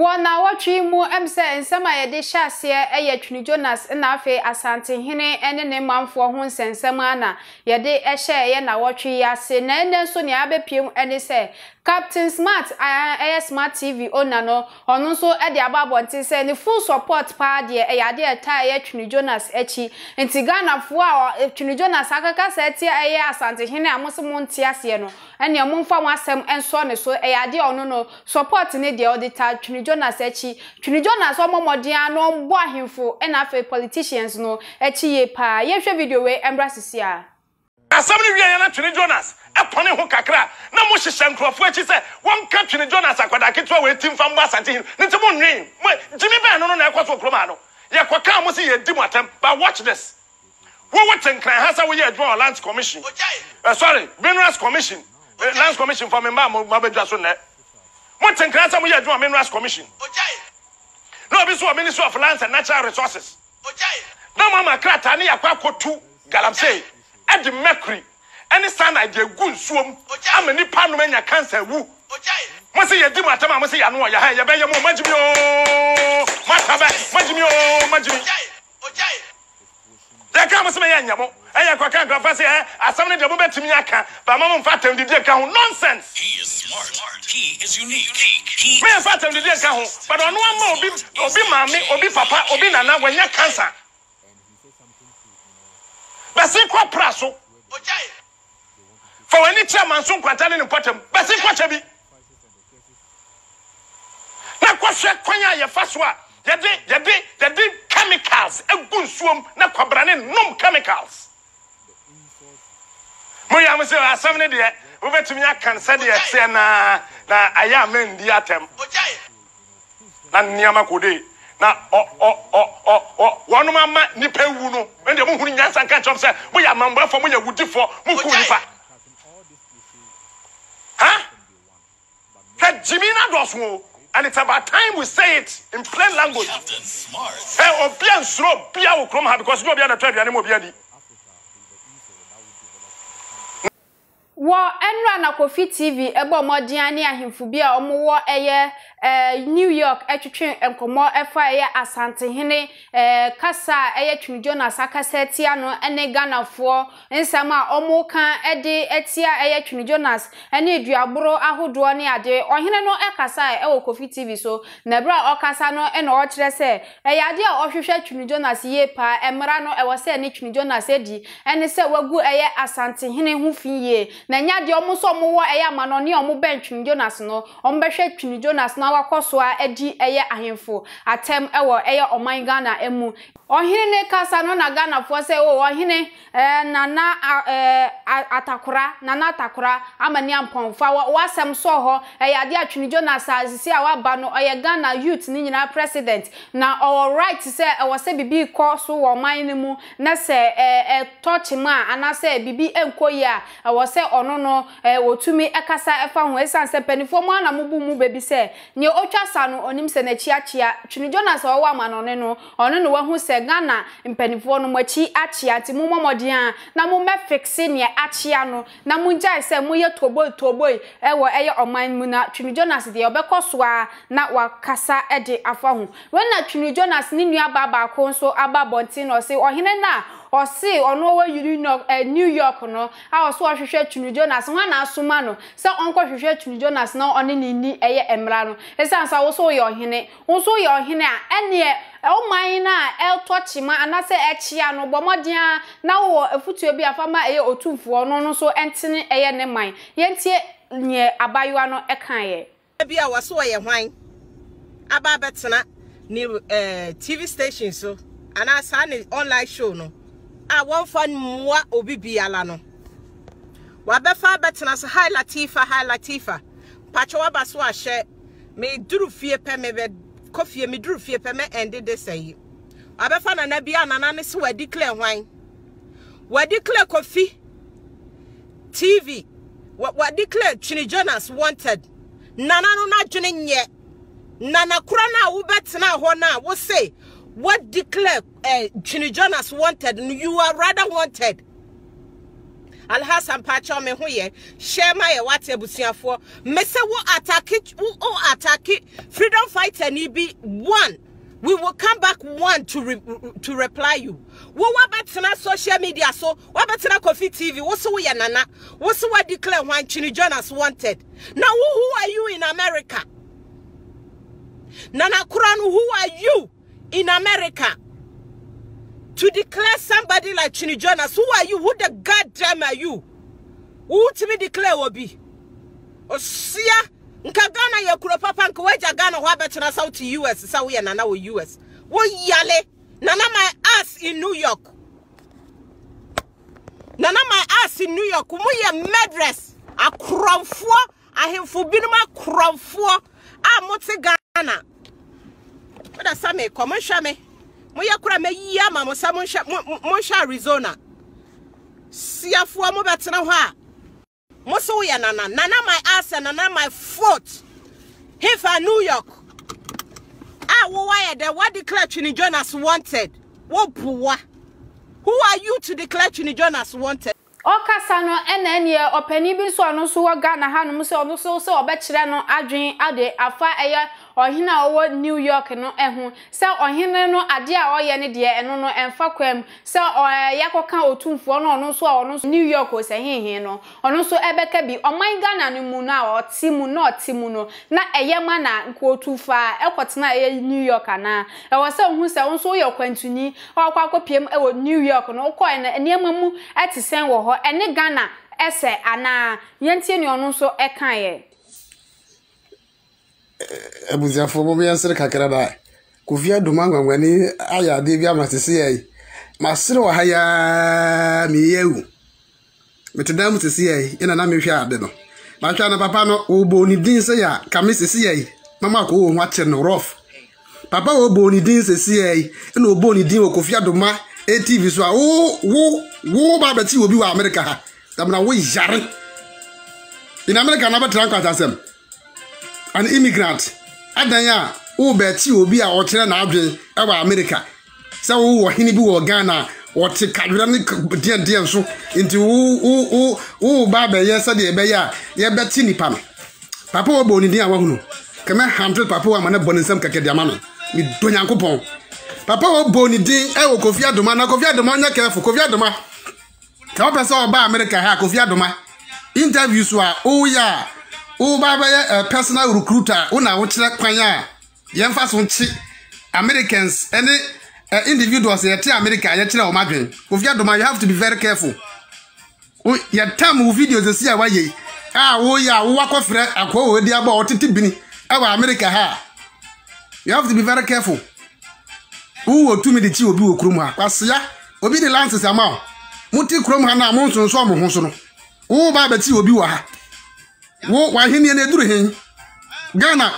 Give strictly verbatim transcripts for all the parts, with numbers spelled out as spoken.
Wana watri mu emse nsema ye de shase eye Twene Jonas na afi asante hene ene ne manfo ho nsensema na ye de ehye ye na watri ase na ene so ne abepiem ene se Captain Smart eye Smart T V ona no ono so e de ababonte se ne full support pa de eye ade eta eye Twene Jonas echi nti ganafo a Twene Jonas akaka se tie eye asante hene amosomo nti ase no ene momfa wasem enso ne so eye ade ono no support ne de odita Twene Jonas echi Twene Jonas omomodin anom bo ahemfo e na afi politicians no echi ye pa ye hwe video we embrasisi a asamni wi yana Twene Jonas e pone ho kakra na mo hihye nkrofo echi se won ka Twene Jonas akwada ketwa we timfa mba asante hin nti mo nwen jimi be no no na ekwaso kroma no ye kwaka mo se ye di matem but watch this wo woten kan hasa wo ye adwa land commission uh, sorry minerals commission uh, land commission for me ma mabedwa so ne What can I say? We are doing minerals commission. Okay. No, this was Ministry of Lands and Natural Resources. Okay. Now, Mama Krata, ni akwa kotu galamsey. At the mercury, any stand I dey go swim. Okay. I'm any panu menya cancer wu. Okay. Must say you do matter. Must say you know you have you be you must be oh matter be must be oh must be. Okay. Okay. They come must be you know. Aya kwa kan kwa fase eh asamne de bobetimi aka ba mamu fatem de de ka ho nonsense he is smart he is unique he me fatem de de ka ho but ono ama obi obi mame obi papa obi nana wanya cancer basi kwa praso ojai for any chairman sun kwatane ne potem basi kwa chebi na kwa hwe kwanya ye faso a ye de ye de ye de chemicals egunsuom na kwabrane nom chemicals Moya mse asamne de obetumi akan se de se na na aya mendi atem. Na niama kode na o o o o wonu mama nipa wu no. Ende mo hunu nyansa kan chom se moya mamba fo moya wudifo mo ku nipa. Ha? That Jimina dos wo and it's about time we say it in plain language. Captain Smart. Eh obian sro bia wo krom ha because no bia na twa duane mo bia di. Wa enra na KofiTv ebo modian ni ahemfu bia omwo eye New York etwetwe enkomo efa eye asantehene kasa eye Twene Jonas akasa tia no ene ganafo nsama omwo kan ede etia eye Twene Jonas ene eduaboro ahodo ne ade ohene no ekasa ewo KofiTv so na bra okasa no ene o kire se eye ade ohwehwe Twene Jonas ye pa emra no ewo se ne Twene Jonas edi ene se wagu eye asantehene ho fiye Nanya de omo so mo wo eya mano ne omo ben Twene Jonas no omo behwe Twene Jonas na wakoso a edi eye ahemfo atem ewo eye oman Ghana emu ohine ne kasa no na Ghana fo se wo ohine nana atakura nana atakura amani amponfa wasem so ho eya de Twene Jonas azisi a waba no eye Ghana youth ni nyina president na all right se ewo se bibi ko so wo man ne mu na se e touch ma ana se bibi enkoyi a ewo se ono no wotumi ekasa efa ho esanse penifo mu ana mubu mu bebi se nye otwa sa no onim se na chiachia Twene Jonas wo wa manone no ono no wahu se Ghana mpenifo no machi achia ti mumomodian na mumefixi ne achia no na munjai se muye tobo tobo ewo eye oman mu na Twene Jonas de obekosoa na wakasa ede afa ho wena Twene Jonas ni nua baba ko so ababonti no se ohene na or see or no way you know a New York no I was watching Twene Jonas one as sumano so uncle Twene Jonas now on any air embrano as I was so your hine also your hine and yet oh my na el touchima and I say echiano bomodia now a foot to be a farmer air or two for no so entering air name mine yet near abayuano a kanye be our soy wine about better new T V station so and I sign it online show no I won't find more obibi alano. Wabefa betnas high latifa high latifa. Pachoa baswa she me drew fear peme coffee me drew fear peme and did they say. Wabefa na nebiana nanis were declare wine. We declare coffee T V. What declare Twene Jonas wanted. Nana no na junin yet. Nana kurana ubetna hona will say. What declare uh, Twene Jonas wanted, you are rather wanted. Alhassan Pacho me huye. Shema ye wate busia for. Mese wo ataki wo ataki freedom fighter ni be one. We will come back one to re, to reply you. Wo wabatina social media so wabatina KofiTv. Wo so ya nana. Wo so wa declare one Twene Jonas wanted. Now who, who are you in America? Nana Kuranu, who are you in America? To declare somebody like Twene Jonas, who are you? Who the goddamn are you? Who to me declare Obi? Osia, Nkagana ya kuropapa nkweja gana wabetina South U S, sawiya nana wo U S. Wo yale, nana my ass in New York. Nana my ass in New York, umuye madress, a kromfo, a himfubinuma kromfo, a motegana. Wada same, komensha me. Moyakura me yama mo sa monsha monsha Arizona. Siafua mo betena ho a. Mo so ya nana, nana my ass and nana my foot. Here for New York. Ah, wo wire there what declare Twene Jonas wanted. Wo bua. Who are you to declare Twene Jonas wanted? Okasa no enenye opani bi so anu so ga na hanum se onu so se obekire no adwen ade afa eya ohina owo New York no ehun se ohine no ade a oye ne de eno no emfa kwam se yakoka otumfo no onu so onu New York o se hinhin no onu so ebeka bi oman Ghana no mu na oti mu na oti mu no na eye ma na nko otufa ekotena eye New York ana e wo se ohun se onso ye kwantuni okwa kopiem e wo New York no okoy na niamma mu etisen wo ho ene Ghana ese ana yentie ne onu so ekan ye Ebusia fomo bi ansere kakra da. Kofia duma ngwangwani aya de bi amatese ye. Masere wa haya mi yewu. Metodam tese ye ina na mehwe ade no. Matwa na papa no obo ni din se ya kame sese ye. Mama ko wo hwache no rof. Papa obo ni din sese ye ina obo ni din wo Kofia duma A T V so a wo wo wo ba beti obi wa America ha. Tamna wo yare. In America na ba tranquat asem. An immigrant adanya o beti obi a otre na adwen e wa America se wo hini bi wo Ghana o te kadura ne den den so nti wo wo ba ba ye se de be ya ye beti nipa no papa wo bo ni den a wa hunu kama one hundred papa wo amana bo nsam keke de amana mi do Nyankopon papa wo bo ni den e wo Kofi Adoma na Kofi Adoma nya kefo Kofi Adoma ka o pese o ba America ha Kofi Adoma interview so a o ya o baba ya personal recruiter una wo kire kwanya yemfa so nchi Americans any individuals ya te America ya kire o madwen Kofi Adoma you have to be very careful o ya tam videos e sia waye ah wo ya wo akofre akwo odi aba otitibini e wa America ha you have to be very careful who wo tumi de chi obi wo krom ha kwasea obi de lances amao muti krom ha na monso nso mo ho so no wo baba ti obi wa ha wo wahini ne duru hin Ghana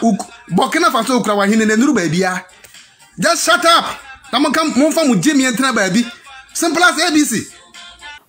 Burkina Faso ukra wahini ne duru baabi a just shut up na mo kam mo fa mo jemi entena baabi simple as A B C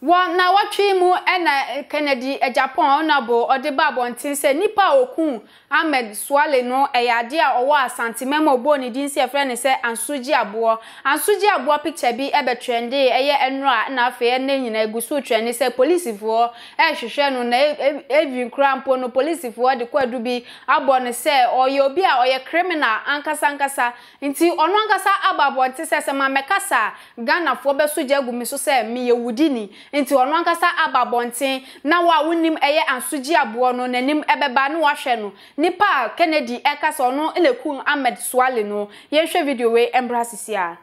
wa na watwe mu ena Kennedy e Japan na bo odeba bontin se nipa okun Ahmed Swale no eyade a owo asante memo bo ni din se e frene se ansuji abo ansuji abo picture bi e betrende eye enura na afa e nyina egusu twene se police fo e hwehwe no na evi nkrampo no police fo de kwadu bi abo ne se oye obi a oye criminal ankasa ankasa nti ono ankasa ababo nti se se ma mekasa Ghana fo be soje agumi so se mi yewudini nti ono ankasa ababo nti na wa wonim eye ansuji abo no nanim ebeba no wahwe no Nipa Kennedy Ekaso no elekun Ahmed Swale no yenhwe video we embrasisia.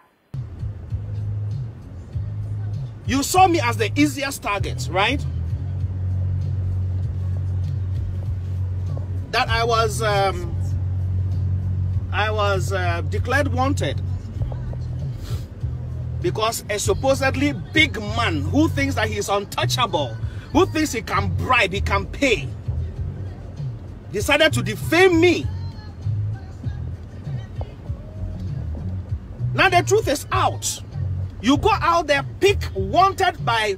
You saw me as the easiest target, right? That I was um I was uh, declared wanted because a supposedly big man who thinks that he's untouchable, who thinks he can bribe, he can pay, decided to defame me. Now the truth is out. You go out there, pick wanted by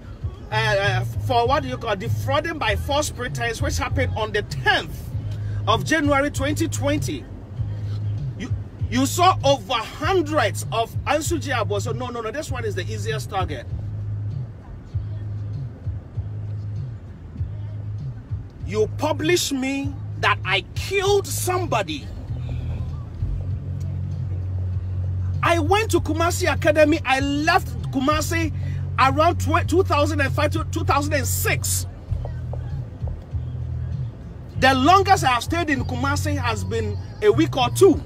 uh, for what you call defrauding by false pretense, which happened on the tenth of January twenty twenty. You you saw over hundreds of Ansuji Abo. So no, no, no. This one is the easiest target. you publish me that I killed somebody. I went to Kumasi Academy. I left Kumasi around two thousand five to two thousand six. The longest I have stayed in Kumasi has been a week or two.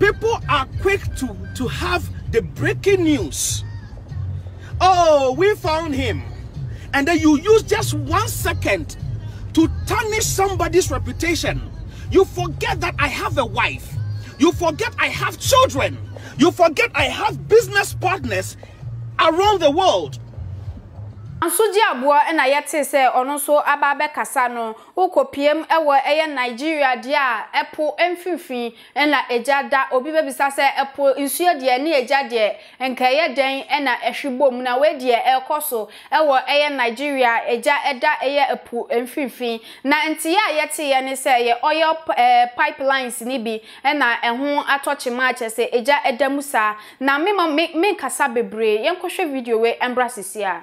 People are quick to, to have the breaking news. Oh, we found him. And then you use just one second to tarnish somebody's reputation. You forget that I have a wife. You forget I have children. You forget I have business partners around the world. Ansuji abua ena yete se ononso ababe kasano uko P M ewe eye Nigeria dia epo enfinfin ena ejada obibe bisa se epo insue de ni ejade enkeye den ena ehwibom na we de ekoso ewe eye Nigeria eja eda eye epo enfinfin na ntia yete ye ne se ye oil pipelines ni bi ena ehun atoche maache se eja eda musa na mema me kasa bebre yenkohwe video we embrasisia.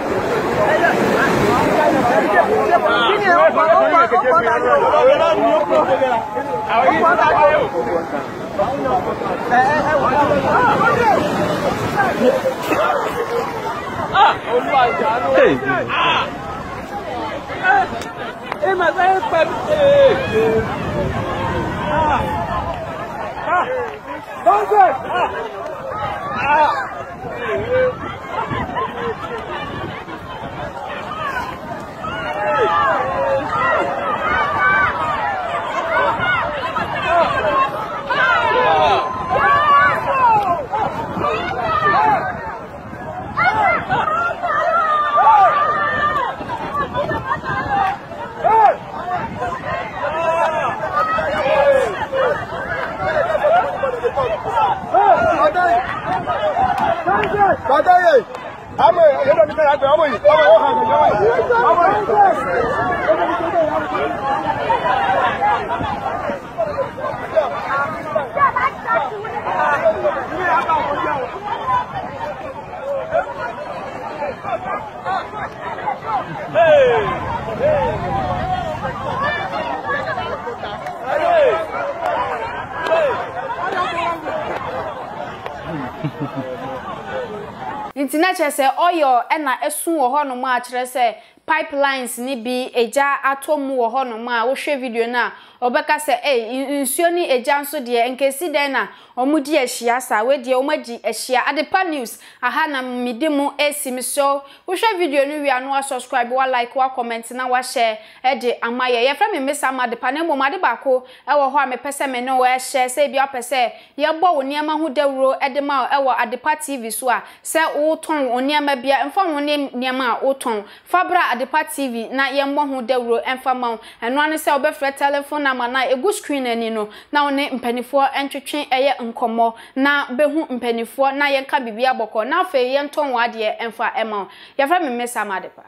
Chese oyo ena esun wo ho no ma akere se pipelines ni bi eja atomu wo ho no ma wo hwe video na obeka se eh nsuo ni eja nso de nkesi den na omudi ehia sa we de omaji ehia Adepa news aha na midimu esimso wo hwe video ni wi anu subscribe wa like wa comment na wa share e de amaye ye fra me mesa ma Adepa na mo ma de ba ko e wo ho a me pese me no we share se bi opese ye gbo wo niam ho dawro e de ma e wo Adepa T V so a se wo ton wo niam bia mfa wo niam a wo ton fabra Adepa T V na ye mbo ho dawro mfa ma eno an se obefre telephone na egu screen ani no na one mpanifo entwetwe eye nkomo na behu mpanifo na yenka bibia bokọ na afa ye ntonwa de emfa ema ya fra me mesa ma Adepa.